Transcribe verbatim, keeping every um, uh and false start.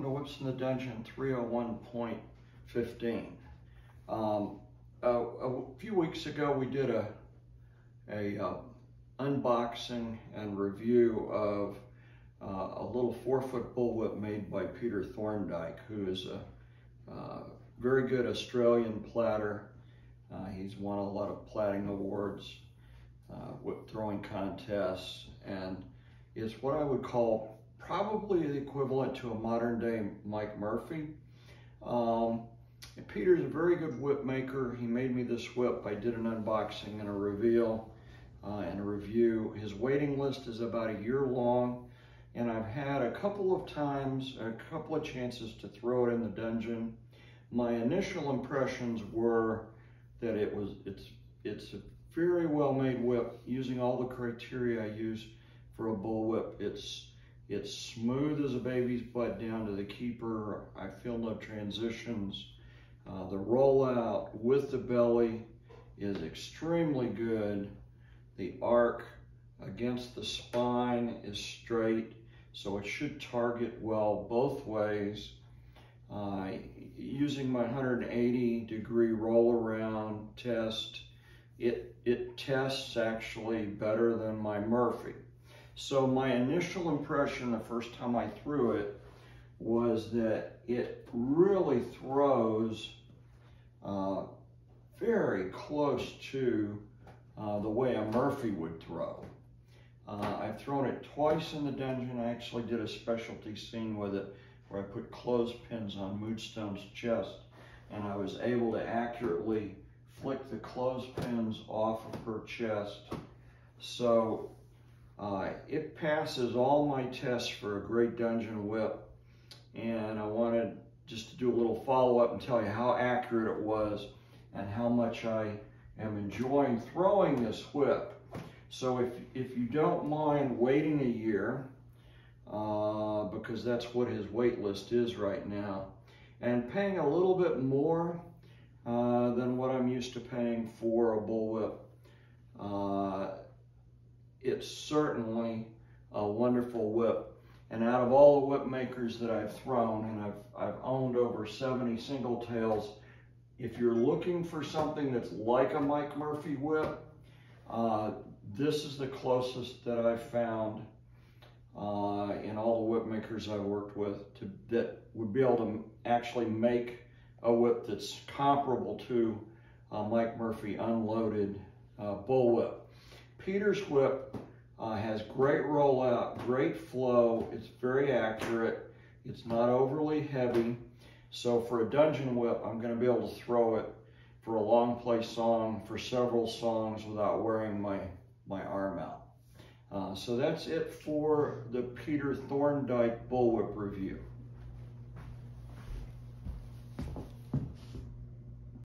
welcome to Whips in the Dungeon three oh one point fifteen. Um, a, a few weeks ago we did a, a uh, unboxing and review of uh, a little four foot bullwhip made by Peter Thorndike, who is a uh, very good Australian platter. Uh, he's won a lot of platting awards, uh, whip throwing contests, and is what I would call probably the equivalent to a modern day Mike Murphy. Um, Peter's a very good whip maker. He made me this whip. I did an unboxing and a reveal uh, and a review. His waiting list is about a year long, and I've had a couple of times, a couple of chances to throw it in the dungeon. My initial impressions were that it was, it's, it's a very well-made whip using all the criteria I use for a bullwhip. It's It's smooth as a baby's butt down to the keeper. I feel no transitions. Uh, the rollout with the belly is extremely good. The arc against the spine is straight, so it should target well both ways. Uh, using my one hundred eighty degree roll around test, it, it tests actually better than my Murphy. So my initial impression the first time I threw it was that it really throws uh, very close to uh, the way a Murphy would throw. Uh, I've thrown it twice in the dungeon. I actually did a specialty scene with it where I put clothespins on Moodstone's chest, and I was able to accurately flick the clothespins off of her chest. So Uh, it passes all my tests for a great dungeon whip, and I wanted just to do a little follow-up and tell you how accurate it was and how much I am enjoying throwing this whip. So if, if you don't mind waiting a year, uh, because that's what his wait list is right now, and paying a little bit more uh, than what I'm used to paying for a bullwhip, uh, it's certainly a wonderful whip. And out of all the whip makers that I've thrown, and I've, I've owned over seventy single tails, if you're looking for something that's like a Mike Murphy whip, uh, this is the closest that I've found uh, in all the whip makers I've worked with to, that would be able to actually make a whip that's comparable to a Mike Murphy unloaded uh, bullwhip. Peter's whip uh, has great rollout, great flow. It's very accurate. It's not overly heavy. So for a dungeon whip, I'm going to be able to throw it for a long play song, for several songs without wearing my, my arm out. Uh, so that's it for the Peter Thorndike bullwhip review.